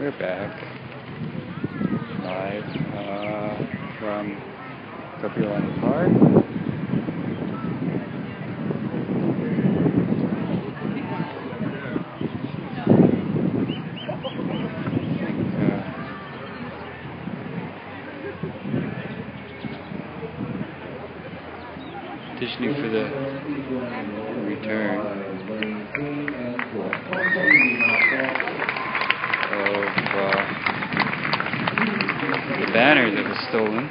We're back live from Kea'au Park. Petitioning for the return of the banner that was stolen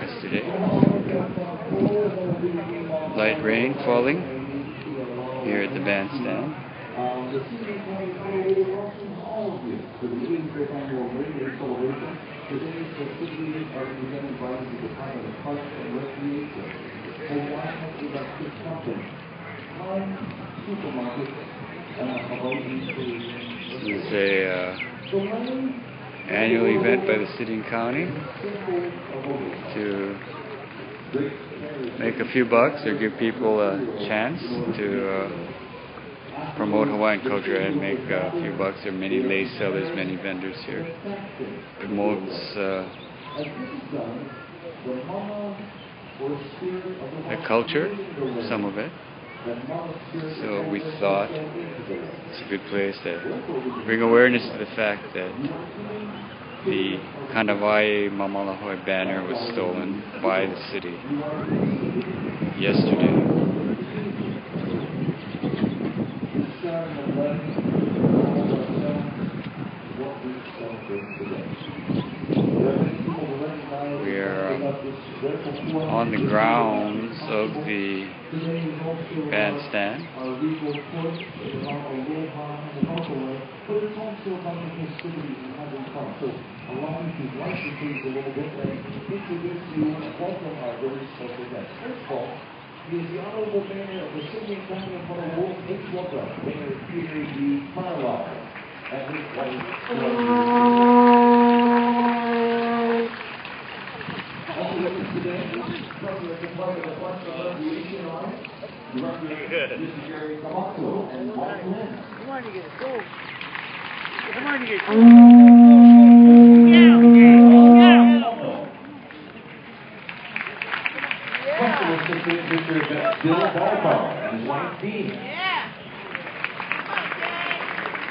yesterday. Light rain falling here at the bandstand. This is an annual event by the city and county to make a few bucks or give people a chance to promote Hawaiian culture and make a few bucks. There are many lace sellers, many vendors here. Promotes the culture, some of it. So we thought it's a good place to bring awareness to the fact that the Kānāwai Māmalahoe banner was stolen by the city yesterday. We are on the grounds of the bandstand.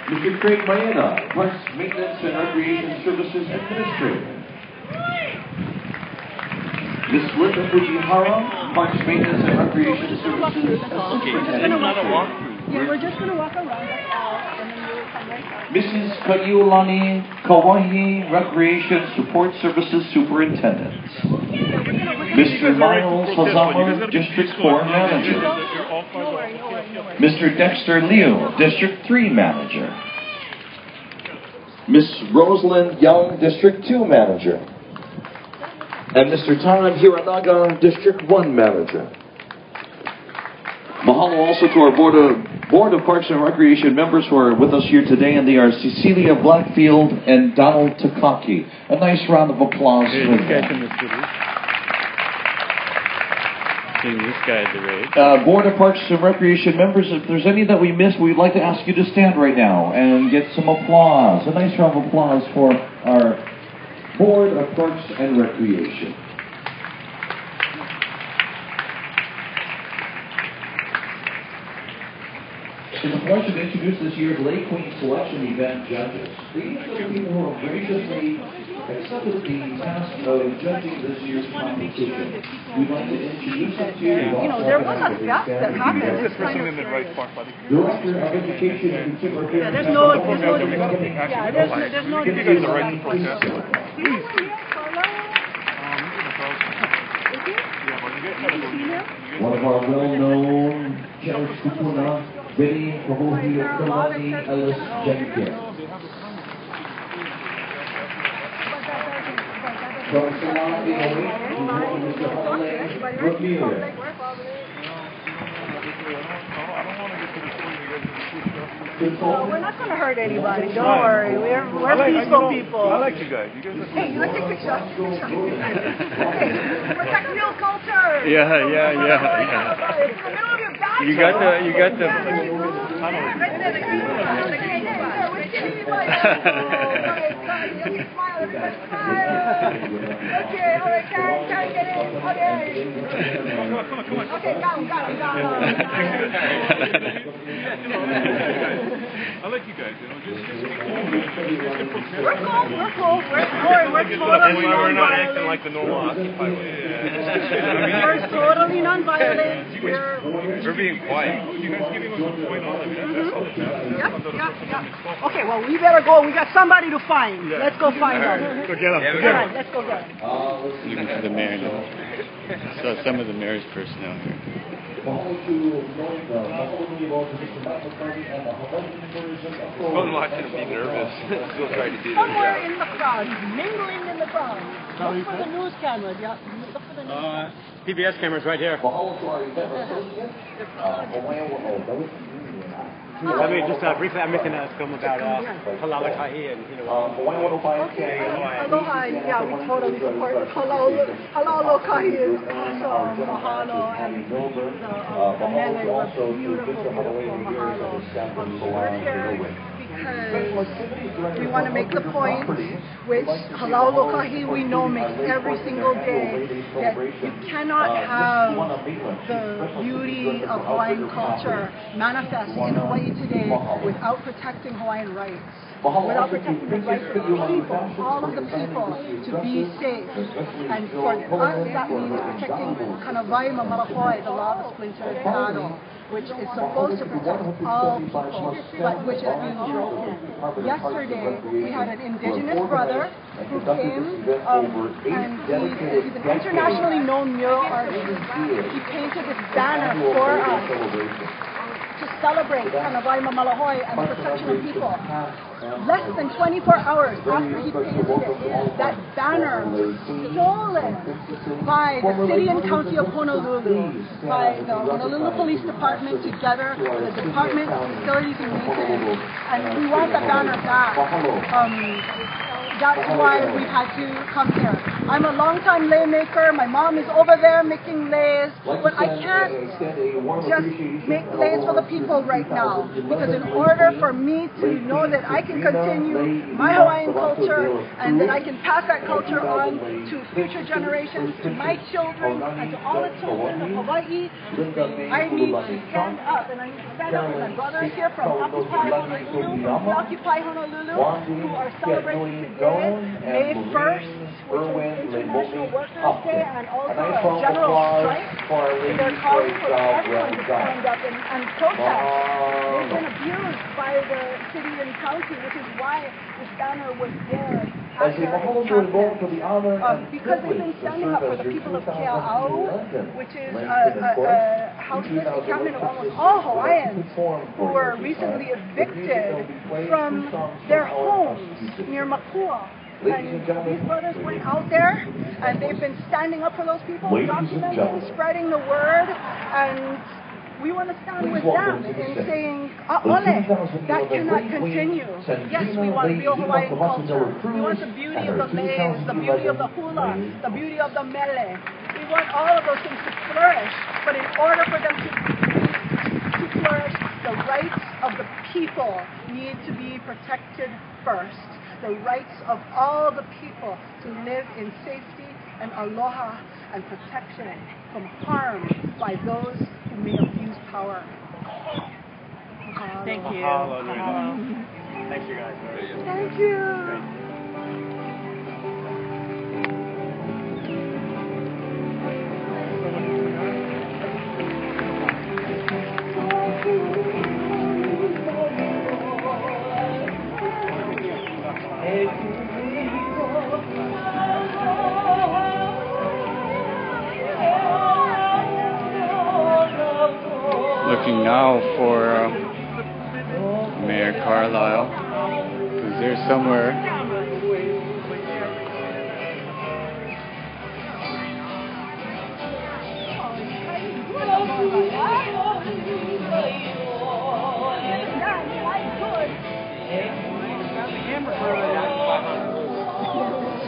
Mr. Craig Maeda, Parks Maintenance and Recreation Services Administrator. Ms. Rippon Fujihara, Parks Maintenance and Recreation Services Administrator. Yeah, we're just going to walk around right now, and then we'll come right back. Mrs. Kaiulani Kawahi, Recreation Support Services Superintendent. Mr. Miles Hazako, District 4 Manager. Mr. Dexter Liu, District 3 Manager. Ms. Rosalind Young, District 2 Manager. And Mr. Todd Hiranaga, District 1 Manager. Mahalo also to our Board of Parks and Recreation members who are with us here today, and they are Cecilia Blackfield and Donald Takaki. A nice round of applause for them. This guy at the race. Board of Parks and Recreation members, if there's any that we missed, we'd like to ask you to stand right now and get some applause. A nice round of applause for our Board of Parks and Recreation. It's a pleasure to introduce this year's Lake Queen Selection Event judges. These are the people who have graciously accepted the task of judging this year's competition. We'd like to introduce them to you. You know, there was a gap that happened. Director of Education and Consumer Affairs. Yeah, there's no. Give you guys the right to protest. Please. One of our well-known Cherish Kupuna, Benny Pahohi Kalani Ellis Jenkins. From Salah, the Mr. Ramirez. We're not going to hurt anybody, don't worry. We're peaceful people. I like you guys. Hey, you like to pick shots? Okay, protect real culture. Yeah. It's in the middle of your back. You got the... I'll let you guys in. We're not acting like the normal Occupy way. We're totally non-violent. We're being quiet. You guys give me one point on it. That's all that's happening. Yep. Okay, well, we better go. We got somebody to find. Let's go find them. Go get them. Let's go get them. Looking for the mayor now. I saw some of the mayor's personnel here. One watching him be nervous. Still trying to do this. Somewhere in the crowd, mingling in the crowd. Look for the news cameras. Yeah, look for the news cameras. PBS cameras right here. Let me just briefly, I'm making a film about Halau Lokahi and, okay, Aloha, yeah, we totally support Halau Lokahi is awesome, mahalo, and the mele was beautiful, mahalo. We're here because we want to make the point, which Halau Lokahi we know makes every single day, that you cannot have the beauty of Hawaiian culture manifest in Hawaii today without protecting Hawaiian rights. Without protecting the rights of people, all of the people, to be safe. And for us, that means protecting Kānāwai Māmalahoe, the law of splintered paddle, which is supposed to protect all people, but which is being broken. Yesterday, we had an indigenous brother who came, and he's an internationally known mural artist. He painted this banner for us to celebrate Kānāwai Māmalahoe and the protection of people. Less than 24 hours after he painted it, that banner was stolen by the city and county of Honolulu, by the Honolulu Police Department, together with the Department of Facilities and Maintenance, and we want that banner back. That's why we had to come here. I'm a long-time lei maker. My mom is over there making leis, but I can't just make leis for the people right now, because in order for me to know that I can continue my Hawaiian culture and that I can pass that culture on to future generations, to my children, and to all the children of Hawaii, I need to stand up, and I need to stand up with my brothers here from Occupy Honolulu, who are celebrating today. May 1st, which is International Workers' Day, and also a general strike. They're calling for everyone to stand up and protest. They've been abused by the city and county, which is why this banner was there. Because they've been standing up for the people of Kea'au, which is a houseless encampment of almost all Hawaiians who were recently evicted from their homes near Makua. And these brothers went out there, and they've been standing up for those people, documenting, spreading the word, and we want to stand with them in saying, Ole, that cannot continue. Yes, we want real Hawaiian culture. We want the beauty of the leis, the beauty of the hula, the beauty of the mele. We want all of those things to flourish, but in order for them to flourish, the rights of the people need to be protected first. The rights of all the people to live in safety and aloha and protection from harm by those who may abuse power. Thank you. Thank you, guys. Thank you. Looking now for Mayor Carlisle, who's there somewhere. It's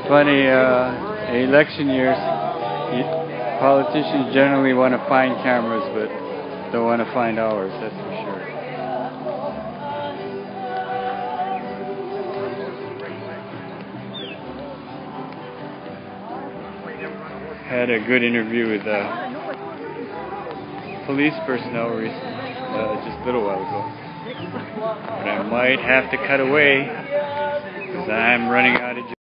funny, election years, politicians generally want to find cameras, but don't want to find ours, that's for sure. had a good interview with police personnel recently, just a little while ago. But I might have to cut away because I'm running out of